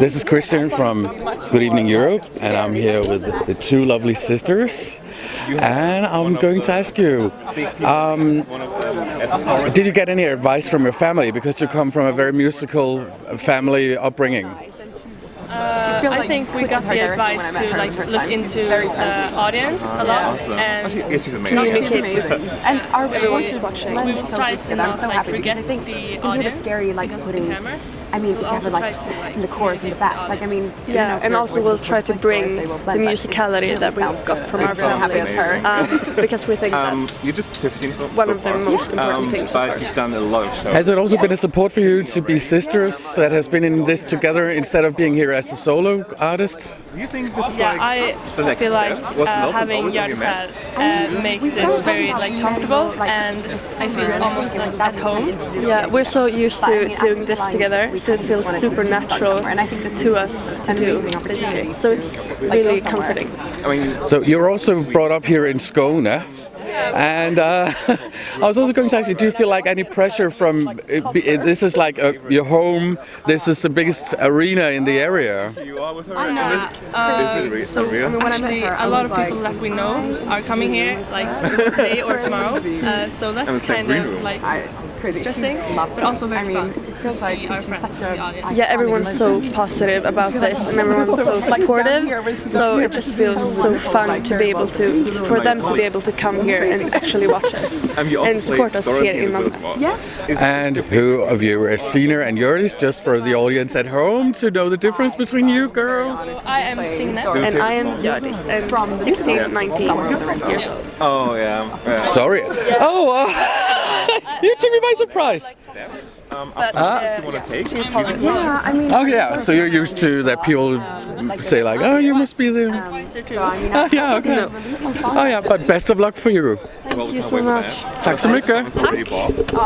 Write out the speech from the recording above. This is Christian from Good Evening Europe, and I'm here with the two lovely sisters, and I'm going to ask you, did you get any advice from your family, because you come from a very musical family upbringing? I think we got the advice to look into the audience a lot and communicate with everyone who's watching. We will try to not forget the audience because of the cameras. I mean, if you have like in the chorus in the back, like I mean, yeah. And also we'll try to bring the musicality that we got from our family because we think that's one of the most important things. Has it also been a support for you to be sisters that has been in this together instead of being here as a solo artist? Yeah, I feel like having Hjördis makes it very comfortable, and I feel almost like at home. Yeah, we're so used to doing this together, so it feels super natural to us to do, basically. So it's really comforting. So you're also brought up here in Skåne, and I was also going to ask you, do you feel like any pressure from this is like your home, this is the biggest arena in the area? So actually a lot of people that we know are coming here like today or tomorrow, so that's kind of like stressing, but also very fun to see our friends in the audience. Yeah, everyone's so positive about this and everyone's so supportive, so it just feels so fun to be able to, for them to be able to come here and actually watch us and support us here in Malmö. Yeah. And who of you is Sina and Hjördis, just for the audience at home to know the difference between you girls? So I am Sina and I am Hjördis, and from 16, 19 years old. Oh yeah. Sorry. Oh. You took me by surprise. But, she's talented. Yeah, I mean, oh yeah, so you're used to that people say like, oh, you must be the yeah, okay. No. Oh yeah, but best of luck for you. Thank you so much. Tack så mycket.